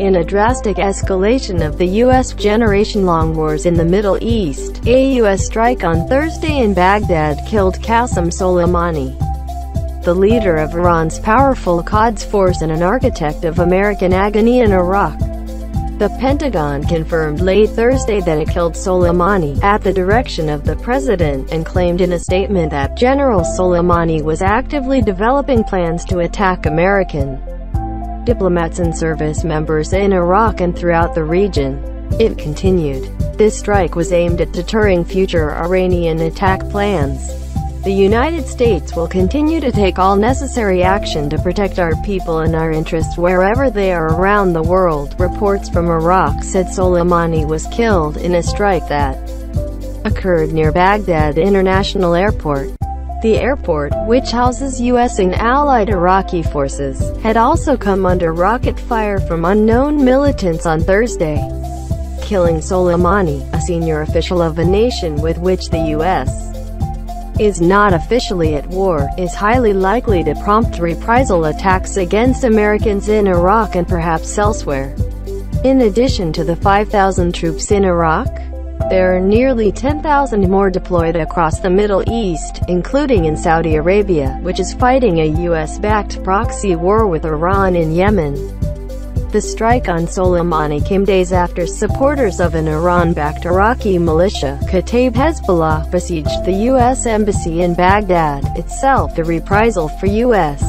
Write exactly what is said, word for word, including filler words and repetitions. In a drastic escalation of the U S generation-long wars in the Middle East, a U S strike on Thursday in Baghdad killed Qassem Soleimani, the leader of Iran's powerful Quds force and an architect of American agony in Iraq. The Pentagon confirmed late Thursday that it killed Soleimani, at the direction of the president, and claimed in a statement that General Soleimani was actively developing plans to attack American diplomats and service members in Iraq and throughout the region. It continued, "This strike was aimed at deterring future Iranian attack plans. The United States will continue to take all necessary action to protect our people and our interests wherever they are around the world." Reports from Iraq said Soleimani was killed in a strike that occurred near Baghdad International Airport. The airport, which houses U S and allied Iraqi forces, had also come under rocket fire from unknown militants on Thursday, killing Soleimani, a senior official of a nation with which the U S is not officially at war, is highly likely to prompt reprisal attacks against Americans in Iraq and perhaps elsewhere. In addition to the five thousand troops in Iraq, there are nearly ten thousand more deployed across the Middle East, including in Saudi Arabia, which is fighting a U S-backed proxy war with Iran in Yemen. The strike on Soleimani came days after supporters of an Iran-backed Iraqi militia, Kataib Hezbollah, besieged the U S embassy in Baghdad, itself a reprisal for U S